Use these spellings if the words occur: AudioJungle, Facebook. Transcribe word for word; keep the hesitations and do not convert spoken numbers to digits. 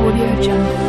AudioJungle. AudioJungle.